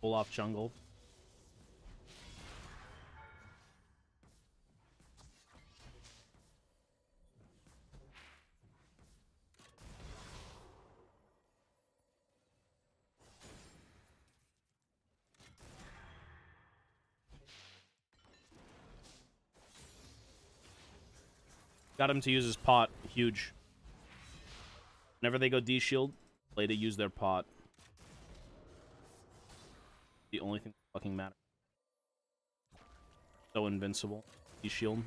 Pull off jungle. Got him to use his pot. Huge. Whenever they go D-shield, play to use their pot. The only thing that fucking matters. So invincible. D-shield.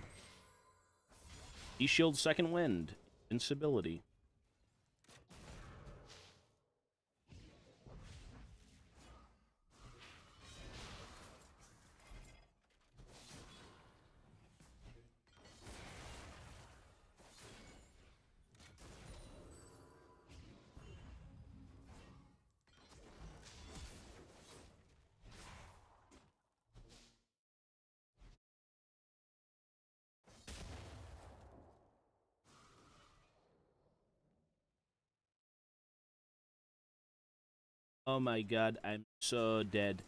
D-shield, second wind. Invincibility. Oh my god, I'm so dead.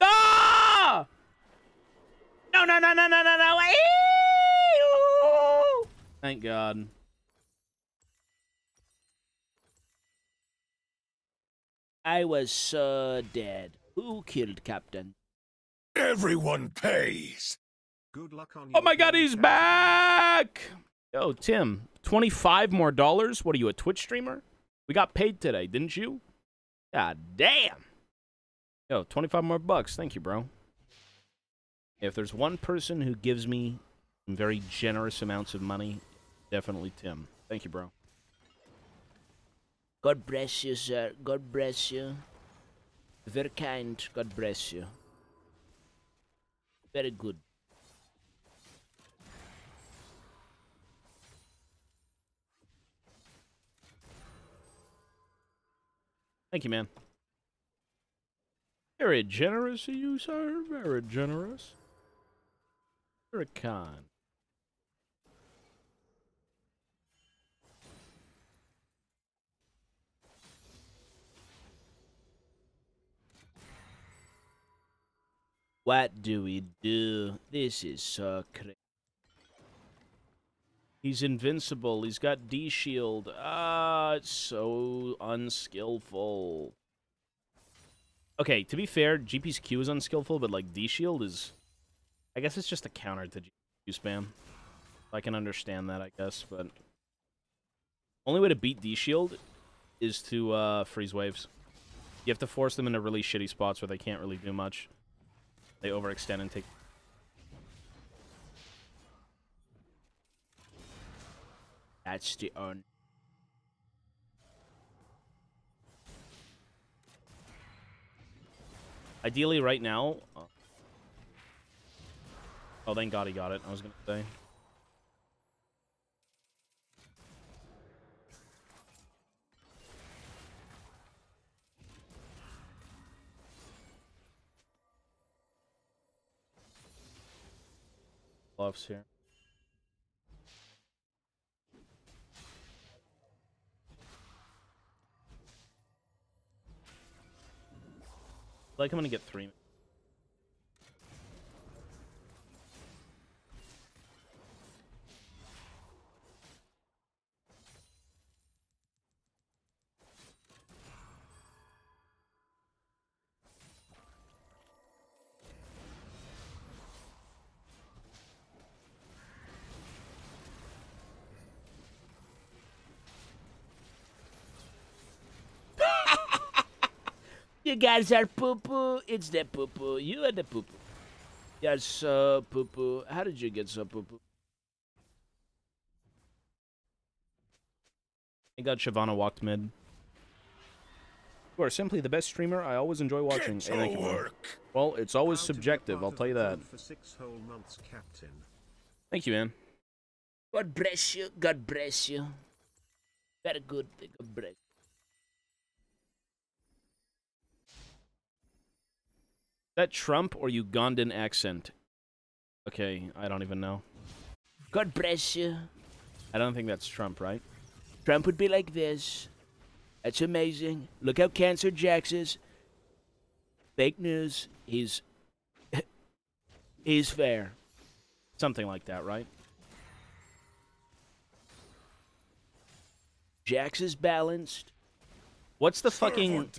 Ah! No, no, no, no, no, no, no. Ew! Thank god. I was so dead. Who killed Captain? Everyone pays. Good luck on you. Oh my god, he's back! Yo, Tim, 25 more dollars? What are you, a Twitch streamer? We got paid today, didn't you? God damn! Yo, 25 more bucks. Thank you, bro. If there's one person who gives me some very generous amounts of money, definitely Tim. Thank you, bro. God bless you, sir. God bless you. Very kind. God bless you. Very good. Thank you, man. Very generous of you, sir. Very generous. Very kind. What do we do? This is so crazy. He's invincible. He's got D-shield. Ah, it's so unskillful. Okay, to be fair, GP's Q is unskillful, but, like, D-shield is... I guess it's just a counter to GP's Q spam. I can understand that, I guess, but... Only way to beat D-shield is to freeze waves. You have to force them into really shitty spots where they can't really do much. They overextend and take... That's the own. Ideally, right now. Oh, thank God he got it. I was gonna say. Gloves here. Like, I'm gonna get 3. You guys are poo-poo. It's the poo-poo. You are the poo-poo. You're so poo-poo. How did you get so poo-poo? Thank God Shyvana walked mid. You are simply the best streamer. I always enjoy watching. Hey, thank you, bro. Well, it's always subjective. I'll tell you that. For 6 whole months, Captain. Thank you, man. God bless you. God bless you. Very good. God bless you. That Trump or Ugandan accent? Okay, I don't even know. God bless you. I don't think that's Trump, right? Trump would be like this. That's amazing. Look how cancer Jax is. fake news is fair. Something like that, right? Jax is balanced. What's the fucking...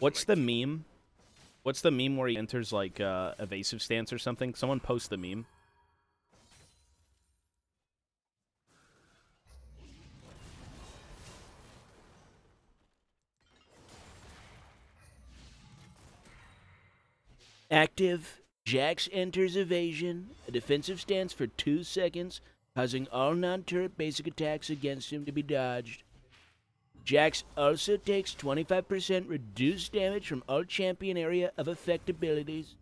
What's the meme? What's the meme where he enters, like, evasive stance or something? Someone post the meme. Active. Jax enters evasion. A defensive stance for 2 seconds, causing all non-turret basic attacks against him to be dodged. Jax also takes 25% reduced damage from all champion area of effect abilities.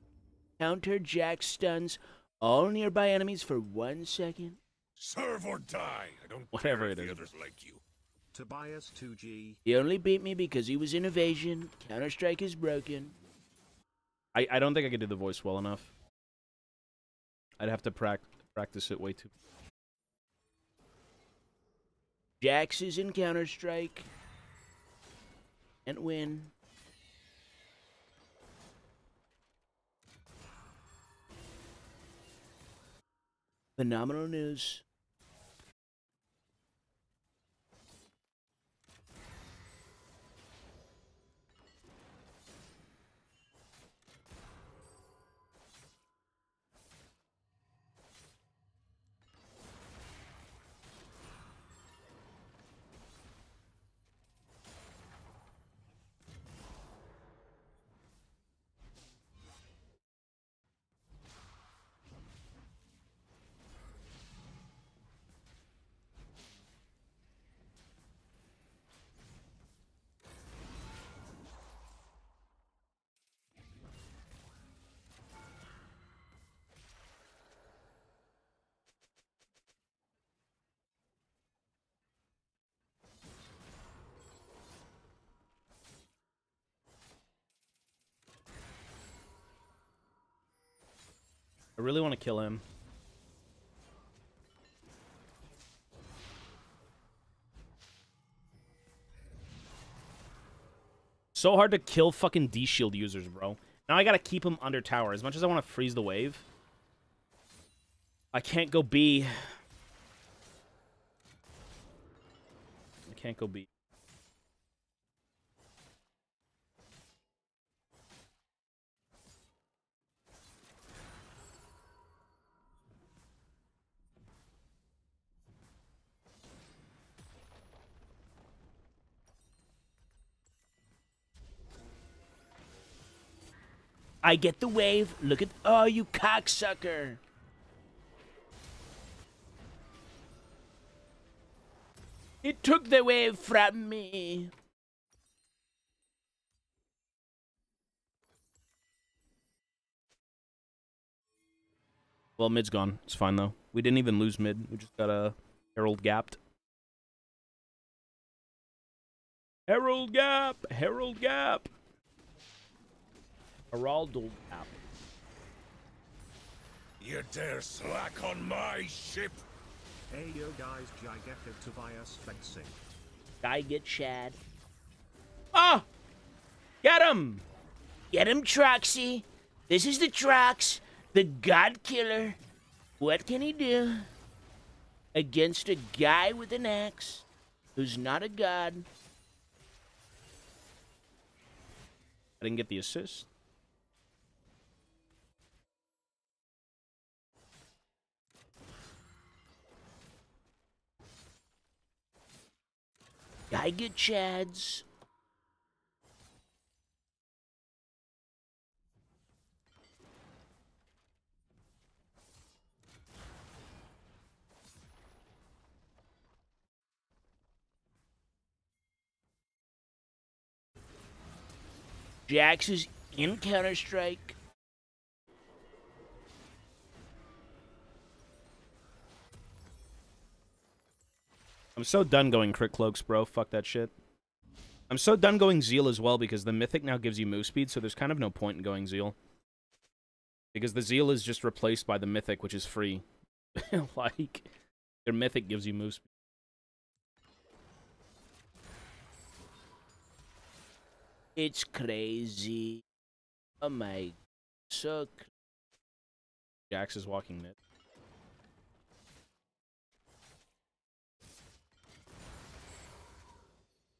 Counter Jax stuns all nearby enemies for 1 second. Serve or die. I don't Whatever care it is. The others like you. Tobias 2G. He only beat me because he was in evasion. Counter-Strike is broken. I don't think I could do the voice well enough. I'd have to practice it way too much. Jax is in Counter-Strike. And win. Phenomenal news. I really want to kill him. So hard to kill fucking D-shield users, bro. Now I gotta keep him under tower. As much as I want to freeze the wave, I can't go B. I can't go B. I get the wave. Look at... Oh, you cocksucker. It took the wave from me. Well, mid's gone. It's fine, though. We didn't even lose mid. We just got a Herald gapped. Herald gap. Herald gap. Heraldo app. You dare slack on my ship? Hey yo guys, Gigato Tobias fencing. Guy get Shad. Ah! Oh! Get him! Get him, Troxy. This is the Trox, the God Killer. What can he do against a guy with an axe who's not a god? I didn't get the assist. I get Chads. Jax is in Counter-Strike. I'm so done going crit cloaks, bro. Fuck that shit. I'm so done going Zeal as well, because the mythic now gives you move speed, so there's kind of no point in going Zeal. Because the Zeal is just replaced by the mythic, which is free. Like, their mythic gives you move speed. It's crazy. Oh my, so crazy. Jax is walking mid.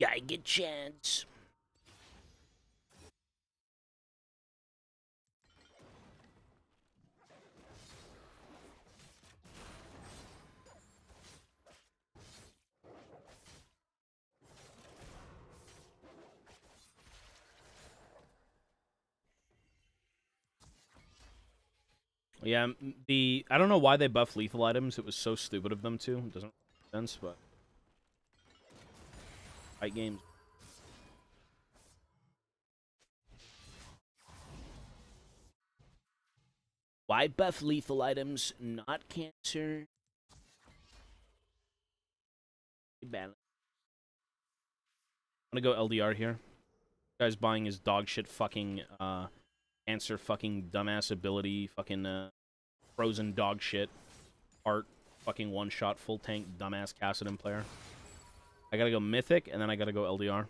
Gotta get chance. Yeah, I don't know why they buffed lethal items. It was so stupid of them to. It doesn't make sense, but fight games. Why buff lethal items? Not cancer. Balance. I'm gonna go LDR here. This guy's buying his dog shit fucking cancer fucking dumbass ability fucking frozen dog shit art fucking one shot full tank dumbass Kassadin player. I gotta go mythic and then I gotta go LDR.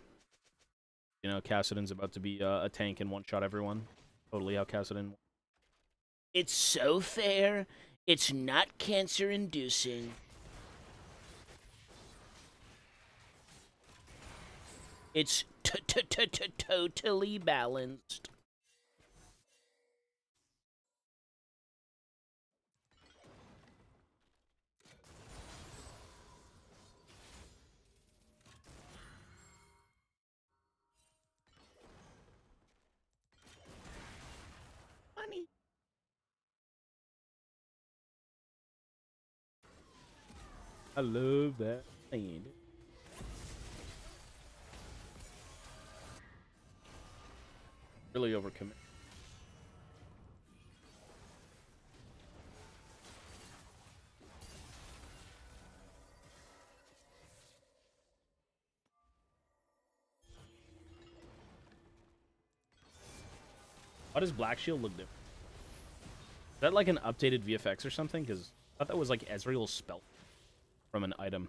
You know Kassadin's about to be a tank and one shot everyone. Totally how Kassadin. It's so fair. It's not cancer inducing. It's totally balanced. I love that thing. Really overcommit. Why does Black Shield look different? Is that like an updated VFX or something? Because I thought that was like Ezreal's spell. From an item.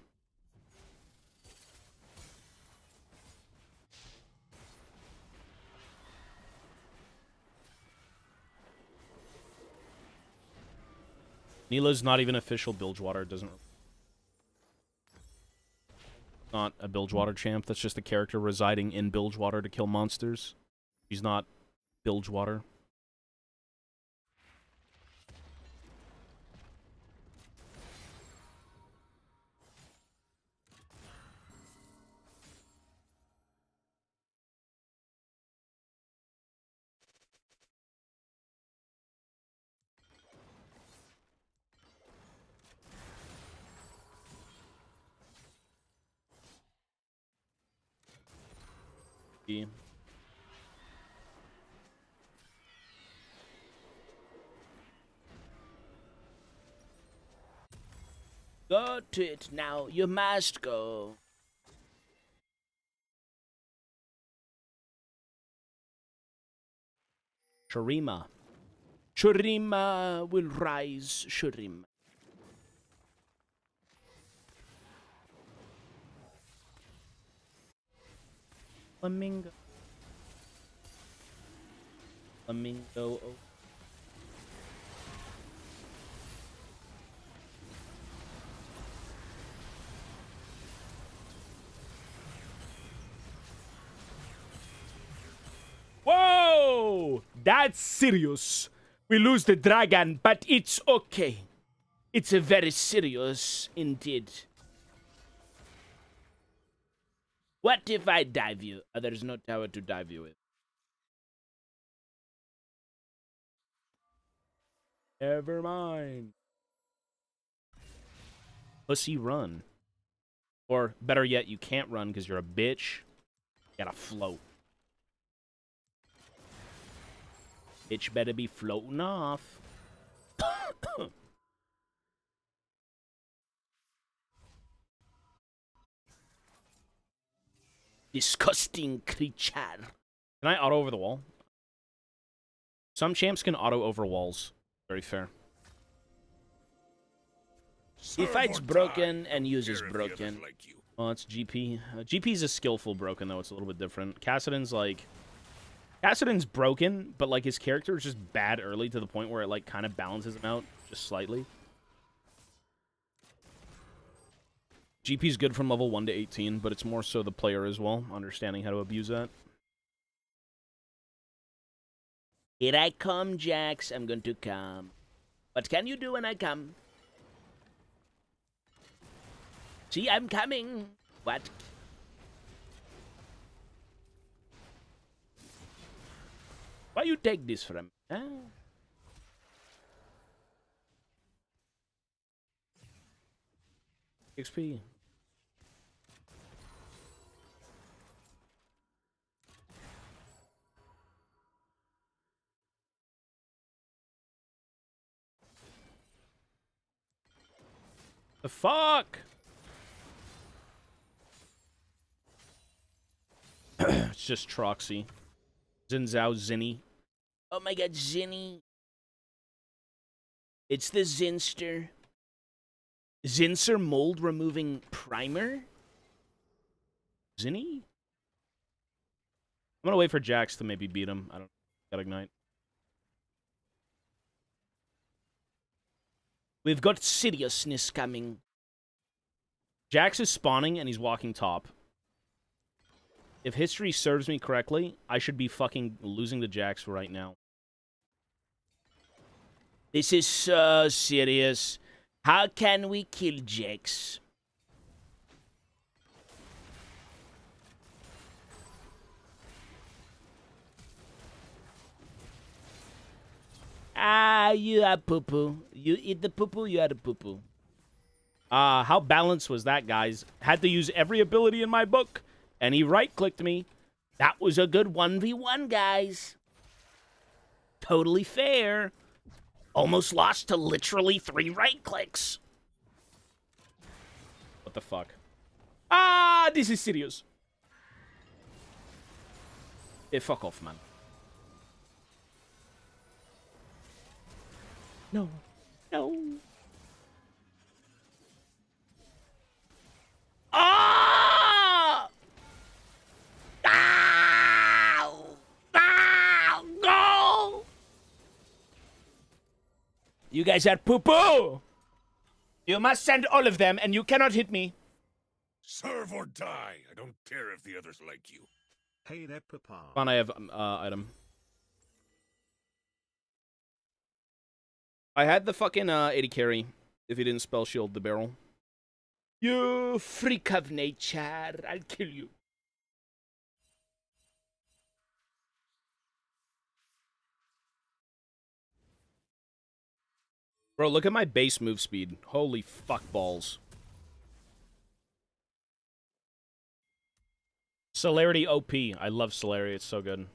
Nilo's not even official Bilgewater, doesn't. Not a Bilgewater champ, that's just a character residing in Bilgewater to kill monsters. She's not Bilgewater. Go to it now, you must go. Shurima. Shurima will rise, Shurima. Flamingo. Flamingo. Oh. Whoa! That's serious. We lose the dragon, but it's okay. It's a very serious indeed. What if I dive you? Oh, there's no tower to dive you with. Never mind. Pussy run. Or better yet, you can't run because you're a bitch. You gotta float. Bitch better be floating off. Disgusting creature. Can I auto over the wall? Some champs can auto over walls. Very fair. He fights broken and uses broken. Well, it's GP. GP's a skillful broken, though. It's a little bit different. Kassadin's like Kassadin's broken, but, like, his character is just bad early to the point where it, like, kind of balances him out just slightly. GP's good from level 1 to 18, but it's more so the player as well, understanding how to abuse that. Here I come, Jax. I'm going to come. What can you do when I come? See, I'm coming. What? Why you take this from me? Huh? XP. The fuck? It's just Troxy. Xin Zhao Zinni. Oh my god, Zinni. It's the Zinster. Zinser mold removing primer? Zinni? I'm gonna wait for Jax to maybe beat him. I don't know. Gotta ignite. We've got seriousness coming. Jax is spawning and he's walking top. If history serves me correctly, I should be fucking losing to Jax right now. This is so serious. How can we kill Jax? Ah, you are poo-poo. You eat the poo-poo, you are the poo-poo. How balanced was that, guys? Had to use every ability in my book. And he right-clicked me. That was a good 1v1, guys. Totally fair. Almost lost to literally 3 right-clicks. What the fuck? Ah, this is serious. Hey, fuck off, man. No. No. Ah! You guys are poo-poo! You must send all of them, and you cannot hit me. Serve or die. I don't care if the others like you. Hey there, Papa. Fun, I have item. I had the fucking 80 carry, if he didn't spell shield the barrel. You freak of nature. I'll kill you. Bro, look at my base move speed. Holy fuck balls. Celerity OP. I love celerity. It's so good.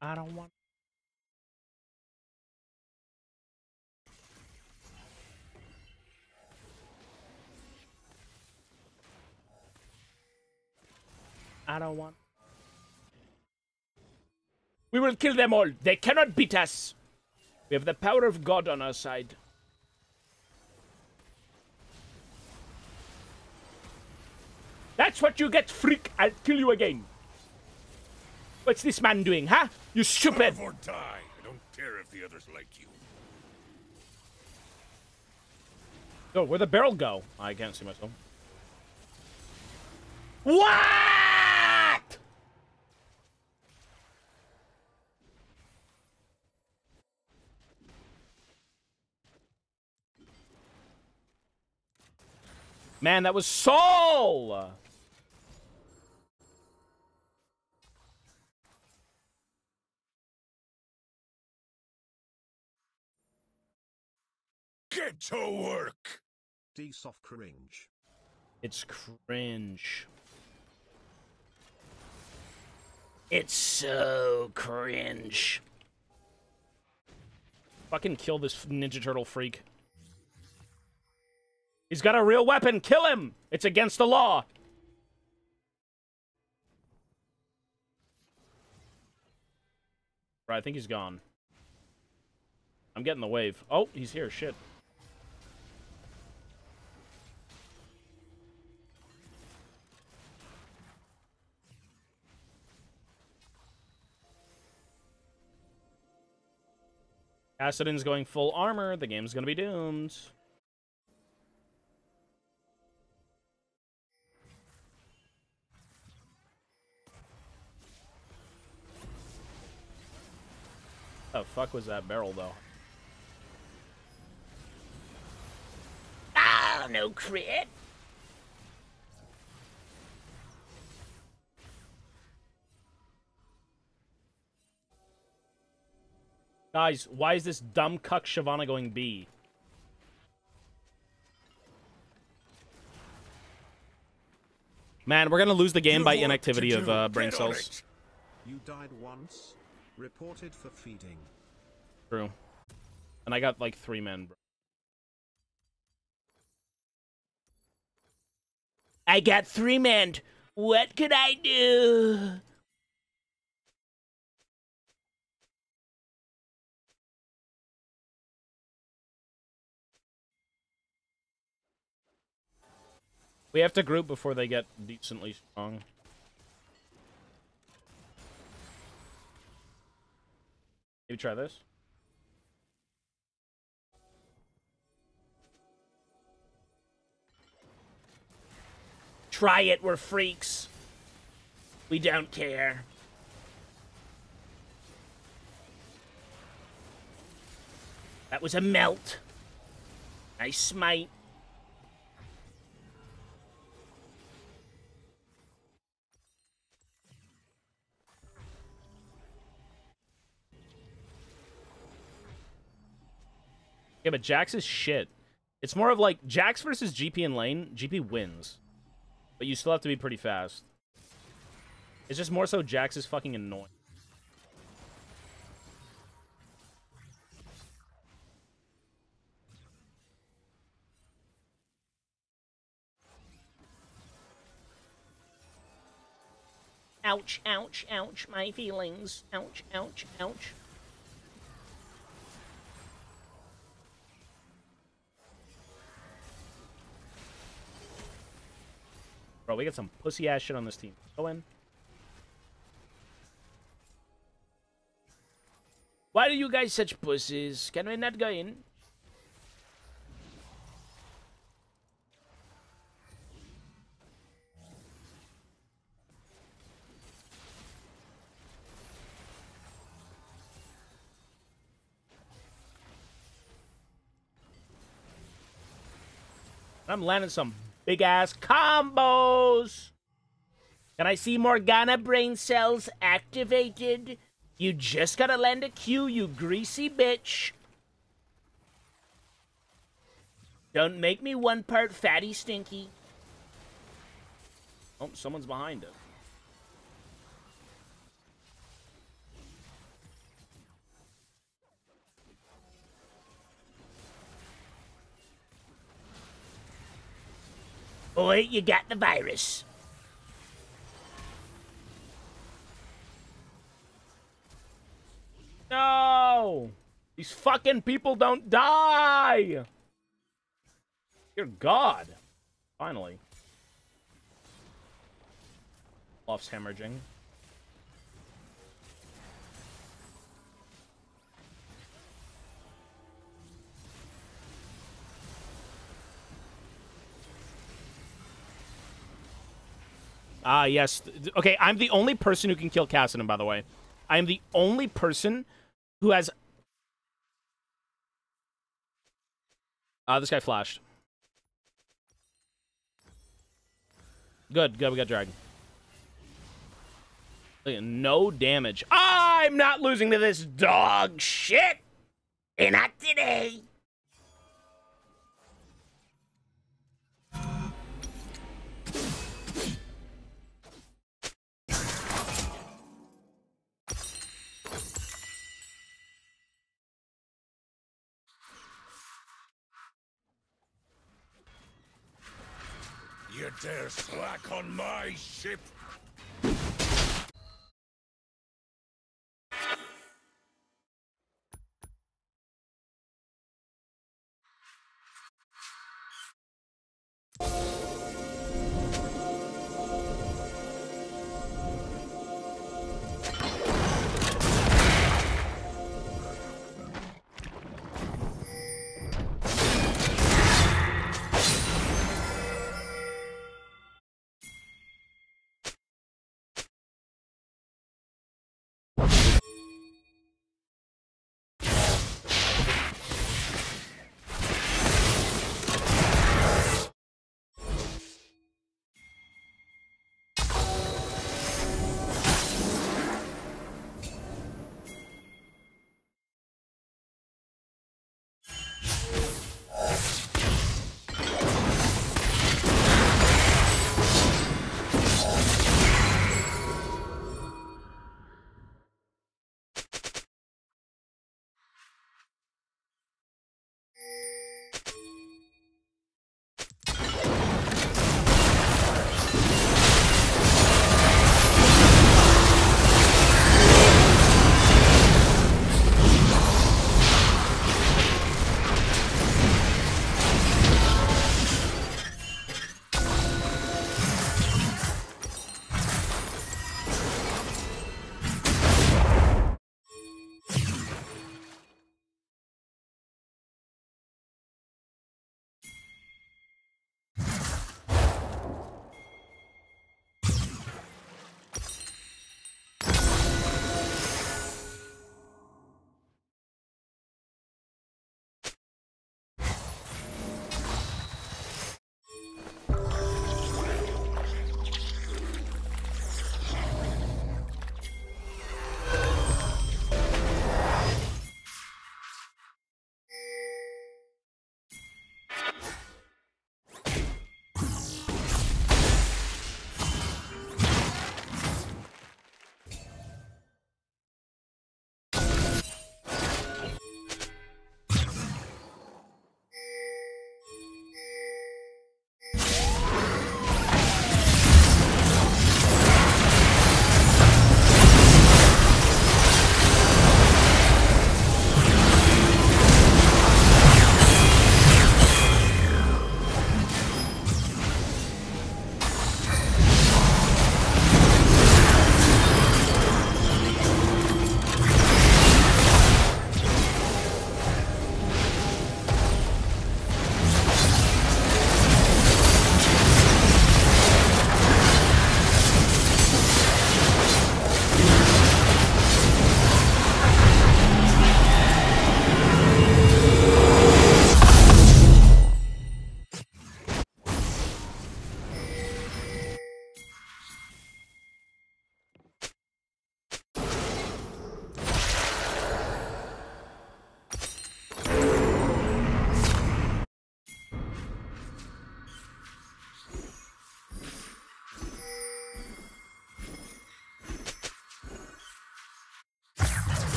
I don't want... I don't want... We will kill them all. They cannot beat us. We have the power of God on our side. That's what you get, freak. I'll kill you again. What's this man doing, huh? You stupid. Serve or die. I don't care if the others like you. Oh, where'd the barrel go? I can't see myself. What? Man, that was soul! Get to work! D-soft cringe. It's cringe. It's so cringe. Fucking kill this Ninja Turtle freak. He's got a real weapon. Kill him. It's against the law. Right, I think he's gone. I'm getting the wave. Oh, he's here. Shit. Kassadin's going full armor. The game's going to be doomed. What the fuck was that barrel, though? Ah, no crit! Guys, why is this dumb cuck Shyvana going B? Man, we're gonna lose the game by inactivity of brain cells. You died once, reported for feeding. True. And I got like 3 men, bro. I got 3 men. What could I do? We have to group before they get decently strong. Maybe try this. Try it, we're freaks. We don't care. That was a melt. Nice smite. Yeah, but Jax is shit. It's more of like, Jax versus GP in lane, GP wins. But you still have to be pretty fast. It's just more so Jax is fucking annoying. Ouch, ouch, ouch, my feelings. Ouch, ouch, ouch. Bro, we got some pussy-ass shit on this team. Go in. Why are you guys such pussies? Can we not go in? I'm landing some big-ass combos! Can I see Morgana brain cells activated? You just gotta land a Q, you greasy bitch. Don't make me one part fatty stinky. Oh, someone's behind him. Boy, you got the virus. No! These fucking people don't die! Dear God. Finally. Olaf's hemorrhaging. Ah, yes. Okay, I'm the only person who can kill Kassadin, by the way. I am the only person who has... this guy flashed. Good, good, we got dragged. No damage. I'm not losing to this dog shit! And not today! You dare slack on my ship?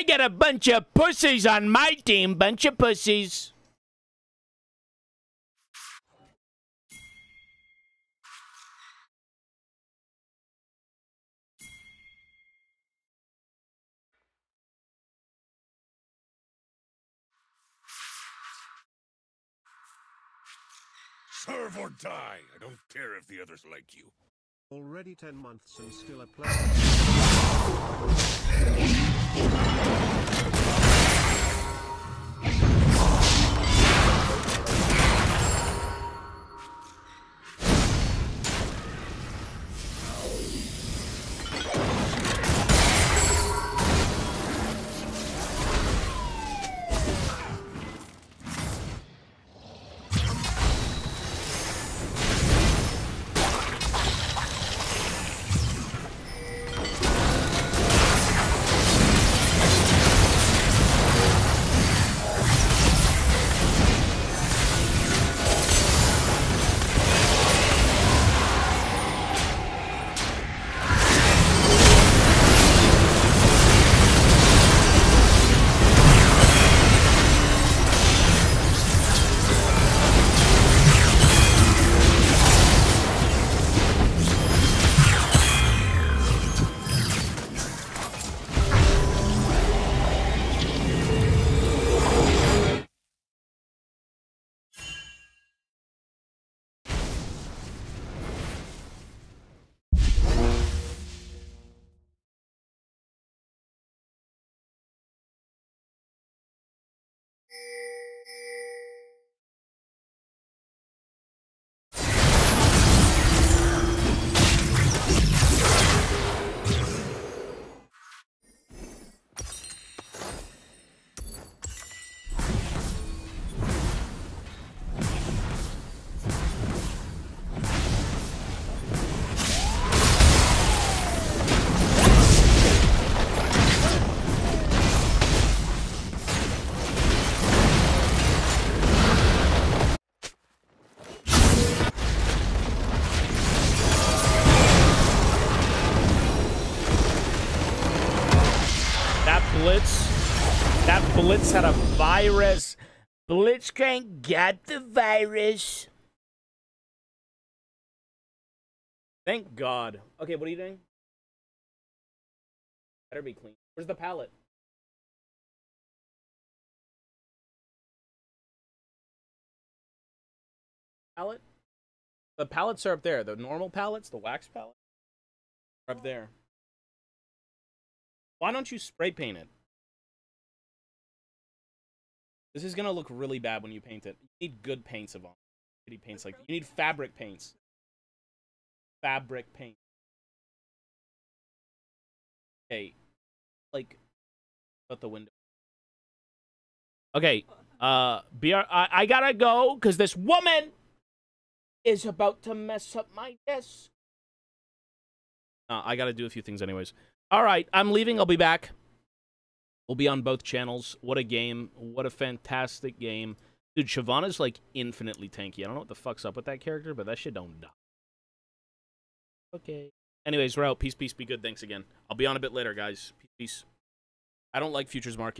I got a bunch of pussies on my team, bunch of pussies. Serve or die. I don't care if the others like you. Already 10 months and still a player. Blitz had a virus. Blitzcrank got the virus. Thank God. Okay, what are you doing? Better be clean. Where's the pallet? Pallet? The pallets are up there. The normal pallets, the wax pallets, are up there. Why don't you spray paint it? This is gonna look really bad when you paint it. You need good paints, Yvonne. You need paints like you need fabric paints. Fabric paint. Okay, like, shut the window. Okay, I gotta go because this woman is about to mess up my desk. I gotta do a few things anyways. All right, I'm leaving. I'll be back. We'll be on both channels. What a game. What a fantastic game. Dude, Shyvana's, like, infinitely tanky. I don't know what the fuck's up with that character, but that shit don't die. Okay. Anyways, we're out. Peace, peace, be good. Thanks again. I'll be on a bit later, guys. Peace, peace. I don't like futures market.